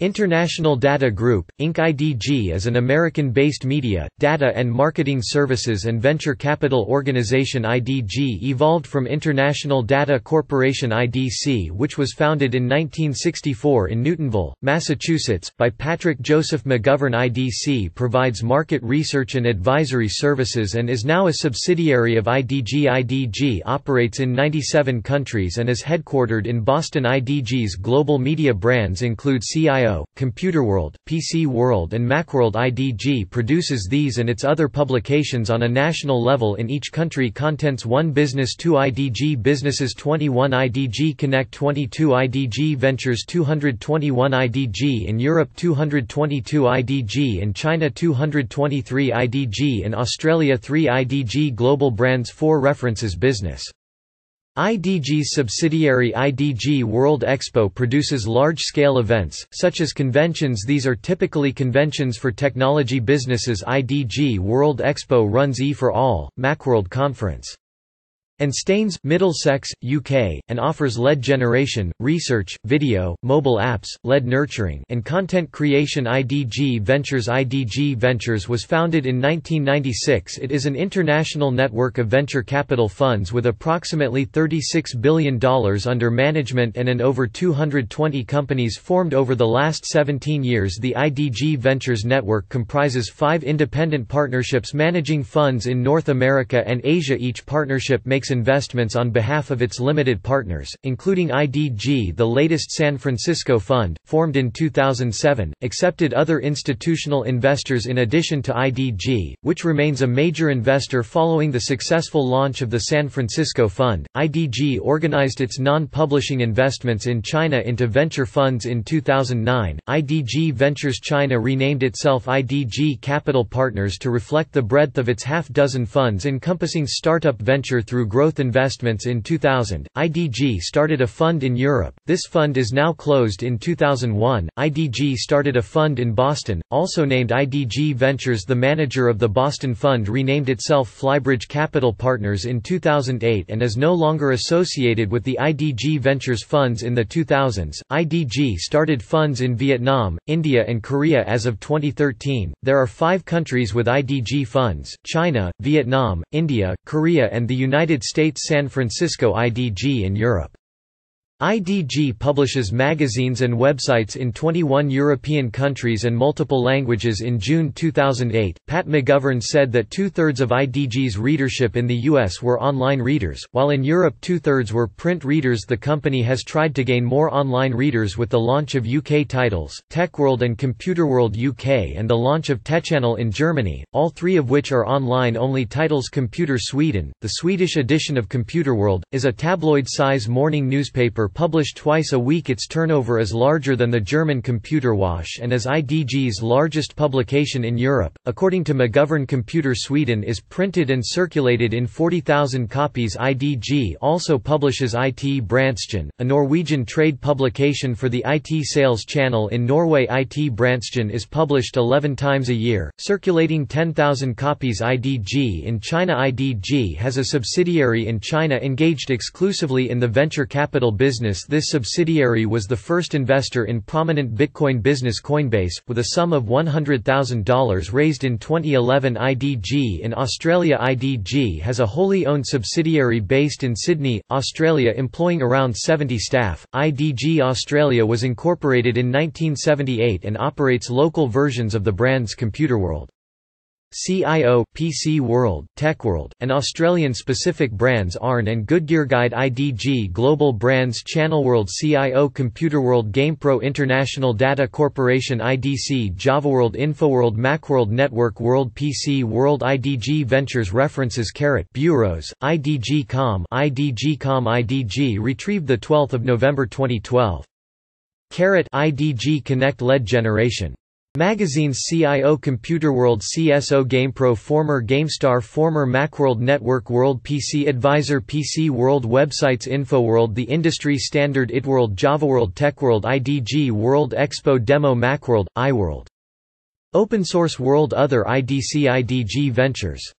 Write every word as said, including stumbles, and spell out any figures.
International Data Group, Incorporated. I D G is an American-based media, data and marketing services and venture capital organization. I D G evolved from International Data Corporation I D C, which was founded in nineteen sixty-four in Newtonville, Massachusetts, by Patrick Joseph McGovern. I D C provides market research and advisory services and is now a subsidiary of I D G. I D G operates in ninety-seven countries and is headquartered in Boston. I D G's global media brands include C I O, Computerworld, P C World and Macworld. I D G produces these and its other publications on a national level in each country. Contents: one Business, two I D G Businesses, twenty-one I D G Connect, twenty-two I D G Ventures, two hundred twenty-one I D G in Europe, two hundred twenty-two I D G in China, two hundred twenty-three I D G in Australia, three I D G Global Brands. Four References. Business. I D G's subsidiary I D G World Expo produces large-scale events, such as conventions. These are typically conventions for technology businesses. I D G World Expo runs E for All, Macworld Conference, and Staines, Middlesex, U K, and offers lead generation, research, video, mobile apps, lead nurturing, and content creation. I D G Ventures. I D G Ventures was founded in nineteen ninety-six. It is an international network of venture capital funds with approximately thirty-six billion dollars under management and an over two hundred twenty companies formed over the last seventeen years. The I D G Ventures network comprises five independent partnerships managing funds in North America and Asia. Each partnership makes investments on behalf of its limited partners, including I D G. The latest San Francisco fund, formed in two thousand seven, accepted other institutional investors in addition to I D G, which remains a major investor. Following the successful launch of the San Francisco fund, I D G organized its non-publishing investments in China into venture funds in two thousand nine. I D G Ventures China renamed itself I D G Capital Partners to reflect the breadth of its half-dozen funds encompassing startup venture through growth investments. In two thousand, I D G started a fund in Europe. This fund is now closed. In two thousand one, I D G started a fund in Boston, also named I D G Ventures. The manager of the Boston fund renamed itself Flybridge Capital Partners in two thousand eight and is no longer associated with the I D G Ventures funds. In the two thousands, I D G started funds in Vietnam, India and Korea. As of twenty thirteen, there are five countries with I D G funds: China, Vietnam, India, Korea and the United United States. San Francisco. I D G in Europe. I D G publishes magazines and websites in twenty-one European countries and multiple languages. In June two thousand eight, Pat McGovern said that two-thirds of I D G's readership in the U S were online readers, while in Europe two-thirds were print readers. The company has tried to gain more online readers with the launch of U K titles, Techworld and Computerworld U K, and the launch of Techchannel in Germany, all three of which are online-only titles. Computer Sweden, the Swedish edition of Computerworld, is a tabloid-size morning newspaper published twice a week. Its turnover is larger than the German Computerwash and is I D G's largest publication in Europe. According to McGovern, Computer Sweden is printed and circulated in forty thousand copies. I D G also publishes I T Branchen, a Norwegian trade publication for the I T sales channel in Norway. I T Branchen is published eleven times a year, circulating ten thousand copies. I D G in China. I D G has a subsidiary in China engaged exclusively in the venture capital business. This subsidiary was the first investor in prominent Bitcoin business Coinbase, with a sum of one hundred thousand dollars raised in twenty eleven. I D G in Australia. I D G has a wholly owned subsidiary based in Sydney, Australia, employing around seventy staff. I D G Australia was incorporated in nineteen seventy-eight and operates local versions of the brands Computerworld, C I O, P C World, Techworld, and Australian-specific brands A R N and GoodgearGuide. I D G Global Brands: Channel World, C I O, Computerworld, GamePro, International Data Corporation, I D C, JavaWorld, InfoWorld, Macworld, Network World, P C World. I D G Ventures. References. Carrot. Bureaus. I D G dot com. I D G dot com. I D G retrieved twelfth of November twenty twelve. Carrot. I D G Connect. Lead generation. Magazines. C I O, Computerworld, C S O, GamePro, former GameStar, former Macworld, Network World, P C Advisor, P C World. Websites. InfoWorld, The Industry Standard, ItWorld, JavaWorld, Techworld, I D G World Expo Demo, Macworld, iWorld. Open Source World. Other I D C I D G Ventures